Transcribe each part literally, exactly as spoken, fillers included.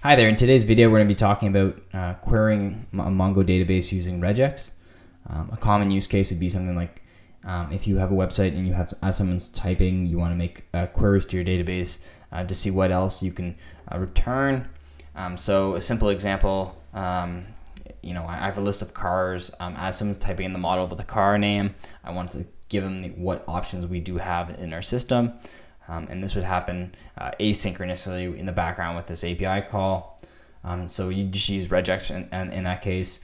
Hi there, in today's video we're going to be talking about uh, querying a Mongo database using regex. Um, a common use case would be something like um, if you have a website and you have as someone's typing, you want to make uh, queries to your database uh, to see what else you can uh, return. Um, so a simple example, um, you know, I have a list of cars. Um, as someone's typing in the model with the car name, I want to give them the, what options we do have in our system. Um, and this would happen uh, asynchronously in the background with this A P I call. Um, so you just use regex in, in, in that case.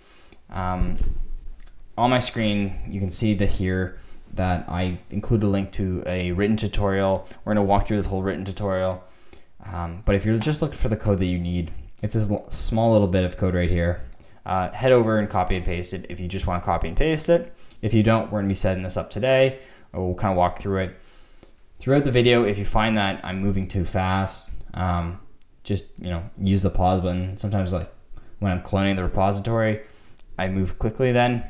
Um, on my screen, you can see that here that I include a link to a written tutorial. We're going to walk through this whole written tutorial. Um, but if you're just looking for the code that you need, it's this small little bit of code right here. Uh, head over and copy and paste it if you just want to copy and paste it. If you don't, we're going to be setting this up today. We'll kind of walk through it. Throughout the video, if you find that I'm moving too fast, um, just you know, use the pause button. Sometimes, like when I'm cloning the repository, I move quickly then,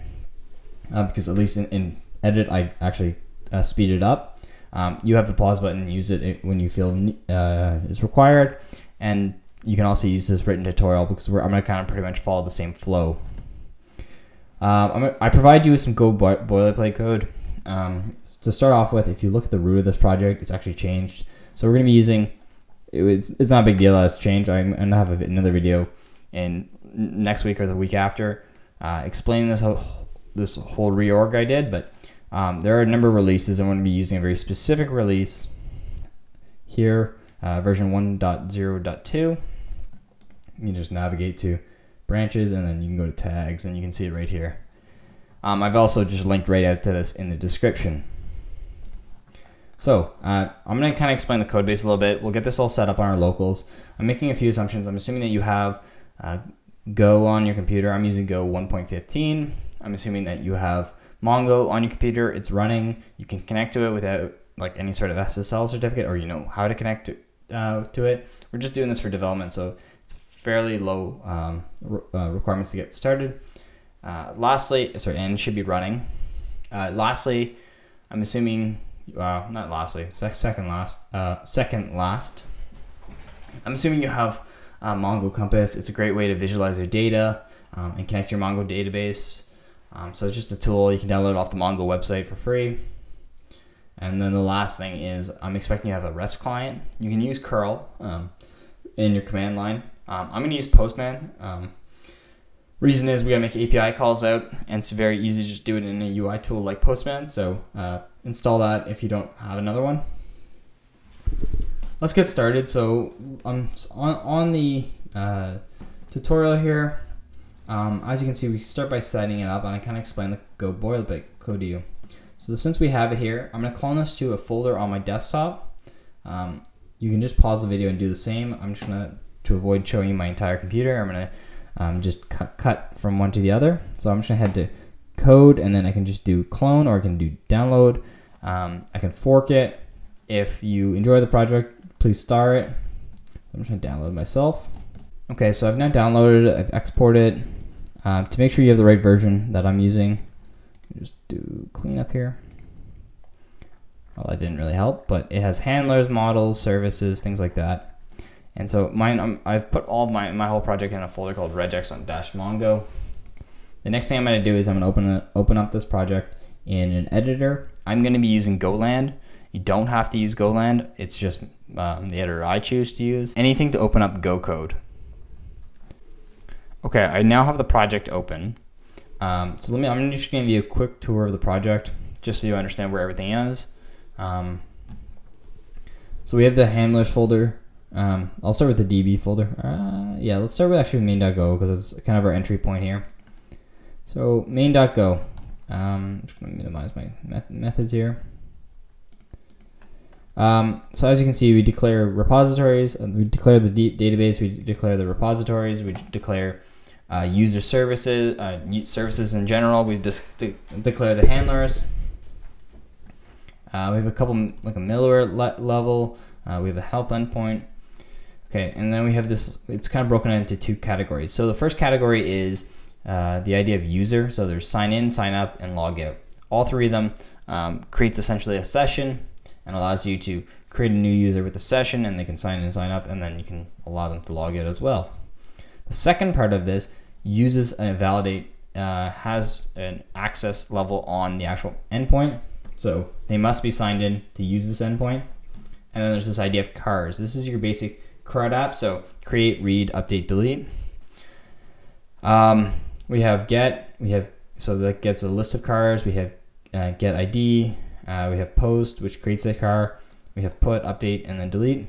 uh, because at least in, in edit, I actually uh, speed it up. Um, you have the pause button, use it when you feel uh, is required, and you can also use this written tutorial because we're, I'm going to kind of pretty much follow the same flow. Uh, I'm gonna, I provide you with some Go boilerplate code. Um, to start off with, if you look at the root of this project, it's actually changed. So we're going to be using, it was, it's not a big deal that it's changed. I'm going to have another video in next week or the week after uh, explaining this whole, this whole reorg I did, but um, there are a number of releases. I'm going to be using a very specific release here, uh, version one point zero point two. You just navigate to branches and then you can go to tags and you can see it right here. Um, I've also just linked right out to this in the description. So uh, I'm going to kind of explain the code base a little bit. We'll get this all set up on our locals. I'm making a few assumptions. I'm assuming that you have uh, Go on your computer. I'm using Go one point fifteen. I'm assuming that you have Mongo on your computer. It's running. You can connect to it without like any sort of S S L certificate, or you know how to connect to, uh, to it. We're just doing this for development, so it's fairly low um, re uh, requirements to get started. Uh, lastly, sorry, and should be running. Uh, lastly, I'm assuming, uh, not lastly, sec second last, uh, second last. I'm assuming you have uh, Mongo Compass. It's a great way to visualize your data um, and connect your Mongo database. Um, so it's just a tool you can download off the Mongo website for free. And then the last thing is, I'm expecting you have a REST client. You can use curl um, in your command line. Um, I'm going to use Postman. Um, Reason is we gotta make A P I calls out, and it's very easy to just do it in a U I tool like Postman. So uh, install that if you don't have another one. Let's get started. So um, on, on the uh, tutorial here, um, as you can see, we start by setting it up, and I kind of explain the Go boilerplate code to you. So since we have it here, I'm gonna clone this to a folder on my desktop. Um, you can just pause the video and do the same. I'm just gonna, to avoid showing you my entire computer, I'm gonna Um, just cut, cut from one to the other. So I'm just gonna head to code, and then I can just do clone, or I can do download. Um, I can fork it. If you enjoy the project, please star it. I'm just gonna download myself. Okay, so I've now downloaded it, I've exported it. Um, to make sure you have the right version that I'm using, just do cleanup here. Well, that didn't really help, but it has handlers, models, services, things like that. And so mine, um, I've put all my, my whole project in a folder called regex on dash mongo. The next thing I'm gonna do is I'm gonna open, a, open up this project in an editor. I'm gonna be using GoLand. You don't have to use GoLand. It's just um, the editor I choose to use. Anything to open up Go code. Okay, I now have the project open. Um, so let me, I'm just gonna give you a quick tour of the project just so you understand where everything is. Um, so we have the handlers folder. Um, I'll start with the D B folder. Uh, yeah, let's start with actually main dot go because it's kind of our entry point here. So main dot go. Um, I'm just going to minimize my met methods here. Um, so as you can see, we declare repositories, and we declare the database, we declare the repositories, we declare uh, user services, uh, services in general. We just de declare the handlers. Uh, we have a couple, like a middleware le level. Uh, we have a health endpoint. Okay, and then we have this, it's kind of broken into two categories. So the first category is uh, the idea of user. So there's sign in, sign up, and log out. All three of them um, creates essentially a session and allows you to create a new user with a session, and they can sign in and sign up, and then you can allow them to log in as well. The second part of this uses a validate, uh, has an access level on the actual endpoint. So they must be signed in to use this endpoint. And then there's this idea of cars. This is your basic CRUD app. So create, read, update, delete. Um, we have get, we have, so that gets a list of cars. We have uh, get I D, uh, we have post, which creates a car. We have put, update, and then delete.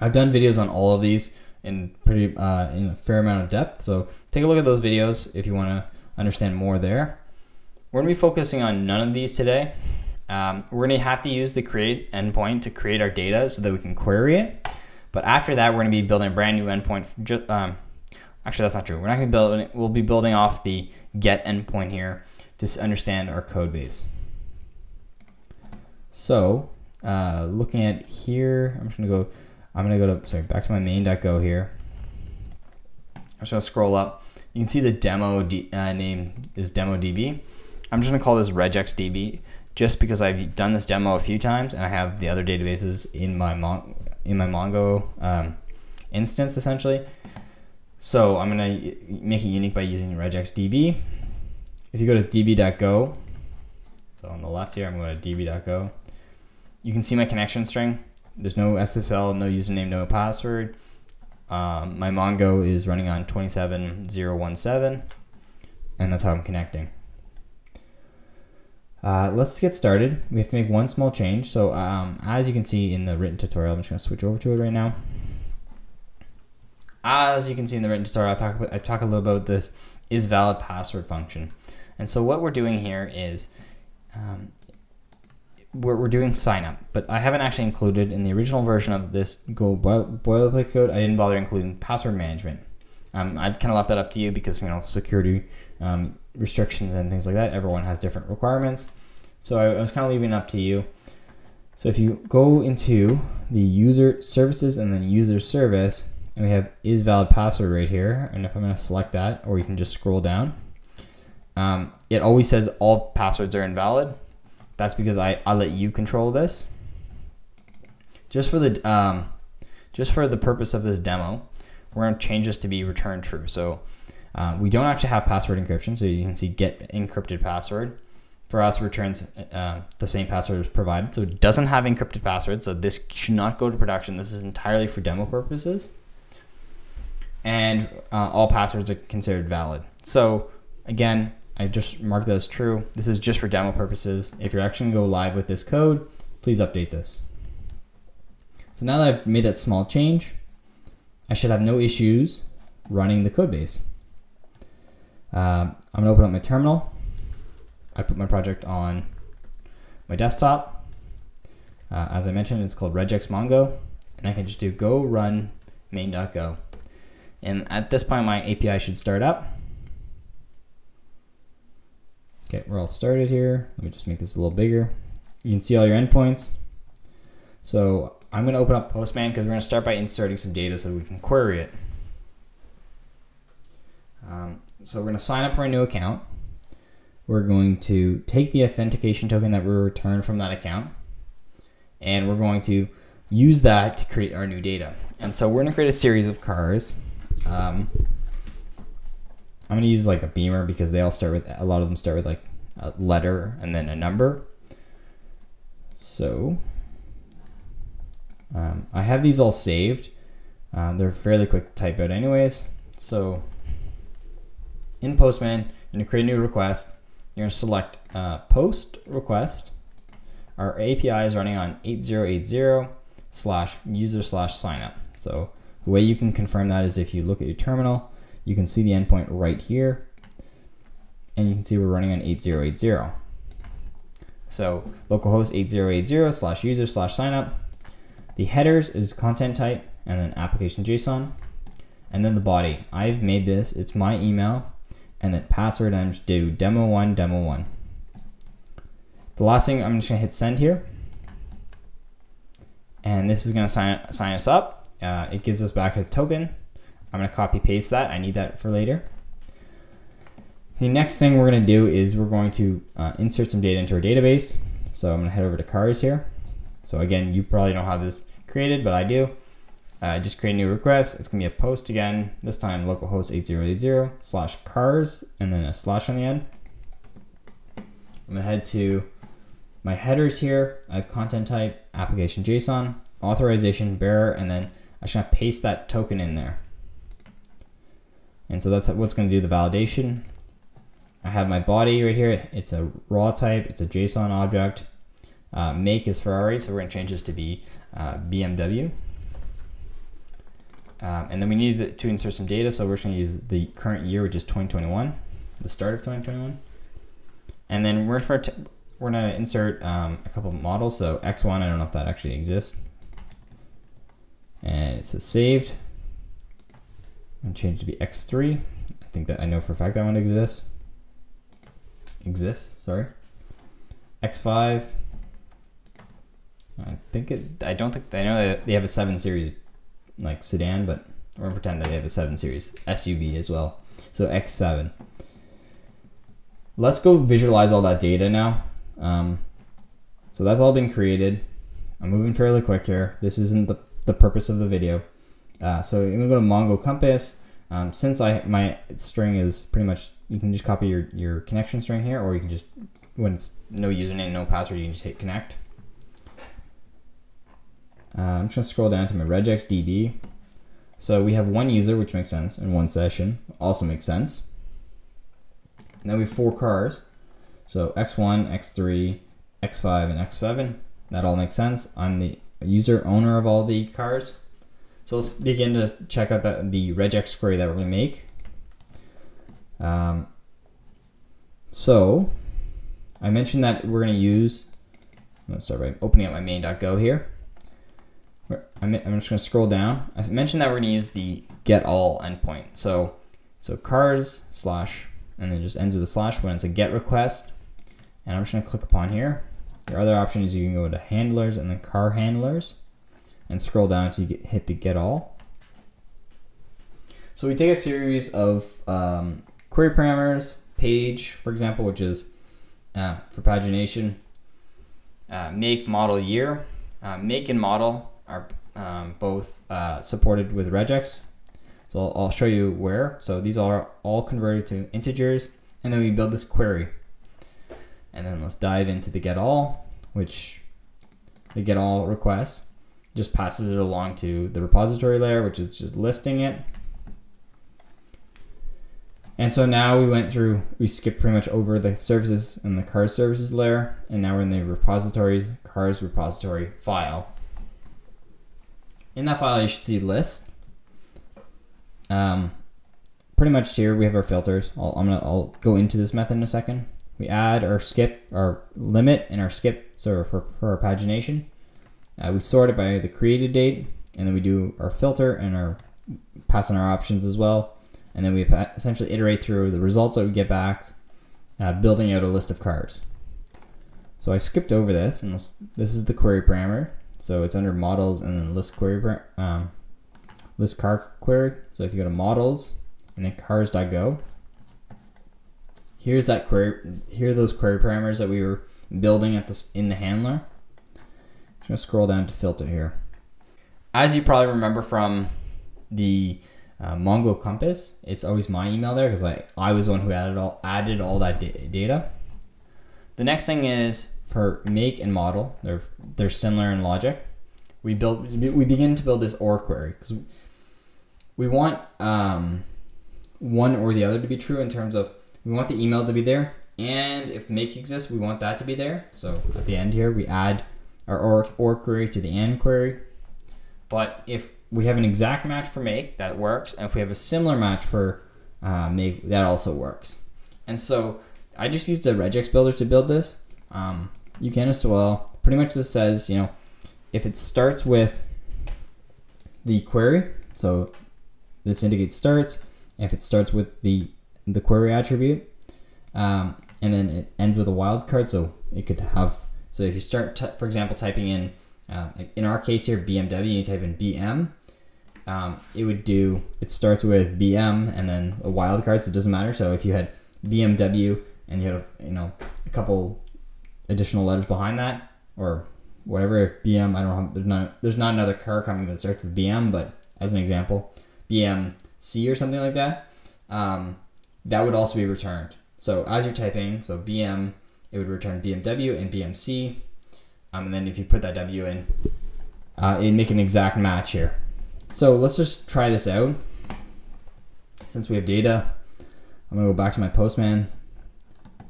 I've done videos on all of these in pretty uh, in a fair amount of depth. So take a look at those videos if you want to understand more there. We're gonna be focusing on none of these today. Um, we're gonna have to use the create endpoint to create our data so that we can query it. But after that, we're gonna be building a brand new endpoint. Just, um, actually, that's not true. We're not gonna build it. We'll be building off the get endpoint here to understand our code base. So uh, looking at here, I'm just gonna go I'm gonna go to, sorry, back to my main dot go here. I'm just gonna scroll up. You can see the demo D, uh, name is demo D B. I'm just gonna call this regex D B just because I've done this demo a few times and I have the other databases in my, mon in my Mongo um, instance essentially. So I'm gonna make it unique by using regex D B. If you go to D B dot go, so on the left here, I'm going to D B dot go. You can see my connection string. There's no S S L, no username, no password. Um, my Mongo is running on twenty-seven zero seventeen, and that's how I'm connecting. Uh, let's get started. We have to make one small change. So um, as you can see in the written tutorial, I'm just gonna switch over to it right now. As you can see in the written tutorial, I talk, about, I talk a little about this is valid password function. And so what we're doing here is, um, We're, we're doing sign up, but I haven't actually included in the original version of this Go boilerplate code. I didn't bother including password management. Um, I'd kind of left that up to you because, you know, security um, restrictions and things like that. Everyone has different requirements. So I, I was kind of leaving it up to you. So if you go into the user services and then user service, and we have is valid password right here. And if I'm going to select that, or you can just scroll down, um, it always says all passwords are invalid. That's because I, I let you control this. Just for the um, just for the purpose of this demo, we're gonna change this to be return true. So uh, we don't actually have password encryption, so you can see get encrypted password. For us, returns uh, the same password is provided, so it doesn't have encrypted password, so this should not go to production. This is entirely for demo purposes. And uh, all passwords are considered valid. So again, I just marked that as true. This is just for demo purposes. If you're actually gonna go live with this code, please update this. So now that I've made that small change, I should have no issues running the code base. Uh, I'm gonna open up my terminal. I put my project on my desktop. Uh, as I mentioned, it's called regex mongo, and I can just do go run main dot go. And at this point, my A P I should start up. Okay, we're all started here. Let me just make this a little bigger. You can see all your endpoints. So I'm gonna open up Postman because we're gonna start by inserting some data so we can query it. Um, so we're gonna sign up for a new account. We're going to take the authentication token that we returned from that account, and we're going to use that to create our new data. And so we're gonna create a series of cars. Um, I'm gonna use like a Beamer because they all start with, a lot of them start with like a letter and then a number. So um, I have these all saved. Um, they're fairly quick to type out anyways. So in Postman, you're gonna create a new request. You're gonna select uh, post request. Our A P I is running on eighty eighty slash user slash signup. So the way you can confirm that is if you look at your terminal, you can see the endpoint right here, and you can see we're running on eighty eighty. So localhost eighty eighty slash user slash signup. The headers is content type, and then application JSON, and then the body. I've made this, it's my email, and then password, and I'm just do demo one, demo one. The last thing, I'm just gonna hit send here, and this is gonna sign, sign us up. Uh, it gives us back a token. I'm gonna copy paste that. I need that for later. The next thing we're gonna do is we're going to uh, insert some data into our database. So I'm gonna head over to cars here. So again, you probably don't have this created, but I do. Uh, just create a new request. It's gonna be a post again, this time localhost eight zero eight zero slash cars and then a slash on the end. I'm gonna head to my headers here. I have content type, application JSON, authorization, bearer, and then I should paste that token in there. And so that's what's gonna do the validation. I have my body right here. It's a raw type, it's a JSON object. Uh, make is Ferrari, so we're gonna change this to be uh, B M W. Um, and then we need to insert some data, so we're just gonna use the current year, which is twenty twenty-one, the start of twenty twenty-one. And then we're gonna, we're gonna insert um, a couple of models, so X one, I don't know if that actually exists. And it says saved. I'm gonna change it to be X three. I think that I know for a fact that one exists. Exists, sorry. X five. I think it, I don't think, I know they have a seven series like sedan, but we're gonna pretend that they have a seven series S U V as well. So X seven. Let's go visualize all that data now. Um, so that's all been created. I'm moving fairly quick here. This isn't the, the purpose of the video. Uh, so I'm gonna go to Mongo Compass. Um, since I, my string is pretty much, you can just copy your, your connection string here, or you can just, when it's no username, no password, you can just hit connect. Uh, I'm just gonna scroll down to my regex D B. So we have one user, which makes sense, and one session, also makes sense. And then we have four cars. So X one, X three, X five, and X seven. That all makes sense. I'm the user owner of all the cars. So let's begin to check out the, the regex query that we're gonna make. Um, so I mentioned that we're gonna use, I'm gonna start by opening up my main dot go here. I'm just gonna scroll down. I mentioned that we're gonna use the get all endpoint. So, so cars slash, and then just ends with a slash when it's a get request. And I'm just gonna click upon here. Your other option is you can go to handlers and then car handlers and scroll down until you get, hit the get all. So we take a series of um, query parameters, page, for example, which is uh, for pagination, uh, make, model, year, uh, make and model, are um, both uh, supported with regex. So I'll, I'll show you where. So these are all converted to integers, and then we build this query. And then let's dive into the get all, which the get all request just passes it along to the repository layer, which is just listing it. And so now we went through, we skipped pretty much over the services and the cars services layer, and now we're in the repositories, cars repository file. In that file, you should see list. Um, pretty much here we have our filters. I'll, I'm gonna, I'll go into this method in a second. We add our skip, our limit, and our skip. So for, for our pagination, uh, we sort it by the created date, and then we do our filter and our pass on our options as well. And then we essentially iterate through the results that we get back, uh, building out a list of cars. So I skipped over this, and this, this is the query parameter. So it's under models and then list query, um, list car query. So if you go to models and then cars dot go, here's that query. Here are those query parameters that we were building at this in the handler. I'm just gonna scroll down to filter here. As you probably remember from the uh, Mongo Compass, it's always my email there because I I was the one who added all added all that da data. The next thing is, for make and model, they're they're similar in logic. We build we begin to build this or query because we want um, one or the other to be true in terms of we want the email to be there, and if make exists, we want that to be there. So at the end here, we add our or or query to the and query. But if we have an exact match for make, that works, and if we have a similar match for uh, make, that also works. And so I just used the regex builder to build this. Um, you can as well. Pretty much this says, you know, if it starts with the query, so this indicates starts, if it starts with the, the query attribute, um, and then it ends with a wildcard, so it could have, so if you start, for example, typing in, uh, like in our case here, B M W, you type in B M, um, it would do, it starts with B M and then a wildcard, so it doesn't matter. So if you had B M W and you had, you know, a couple additional letters behind that, or whatever, B M, I don't have, there's not, there's not another car company that starts with B M, but as an example, B M C or something like that, um, that would also be returned. So as you're typing, so B M, it would return B M W and B M C. Um, and then if you put that W in, uh, it'd make an exact match here. So let's just try this out. Since we have data, I'm gonna go back to my Postman.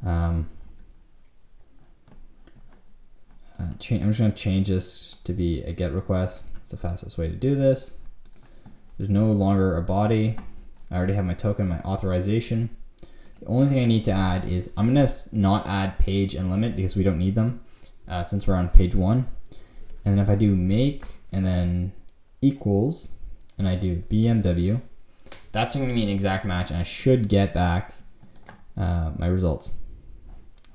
Um, uh, I'm just gonna change this to be a GET request. It's the fastest way to do this. There's no longer a body. I already have my token, my authorization. The only thing I need to add is, I'm gonna not add page and limit because we don't need them uh, since we're on page one. And then if I do make and then equals, and I do B M W, that's gonna be an exact match and I should get back uh, my results.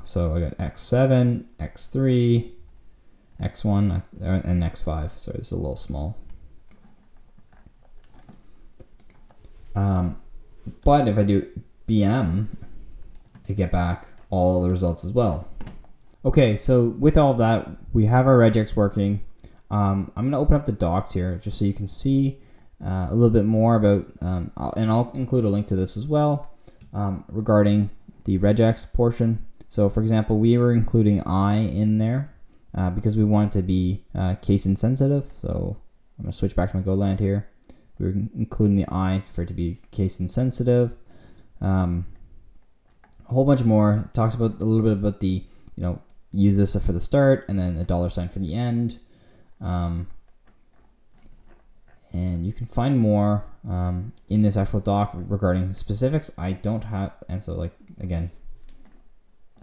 So I got X seven, X three, X one, and X five. Sorry, it's a little small. Um, but if I do B M, I get back all the results as well. Okay, so with all that, we have our regex working. Um, I'm gonna open up the docs here just so you can see uh, a little bit more about, um, I'll, and I'll include a link to this as well um, regarding the regex portion. So for example, we were including I in there uh, because we want it to be uh, case insensitive. So I'm gonna switch back to my GoLand here. We were including the I for it to be case insensitive. Um, a whole bunch more. It talks about a little bit about the, you know, use this for the start and then a dollar sign for the end. Um, and you can find more um, in this actual doc regarding specifics. I don't have, and so like, again,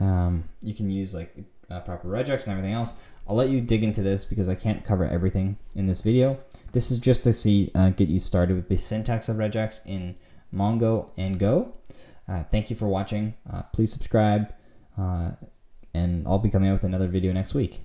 um, you can use like uh, proper regex and everything else. I'll let you dig into this because I can't cover everything in this video. This is just to see, uh, get you started with the syntax of regex in Mongo and Go. Uh, thank you for watching. Uh, please subscribe, uh, and I'll be coming out with another video next week.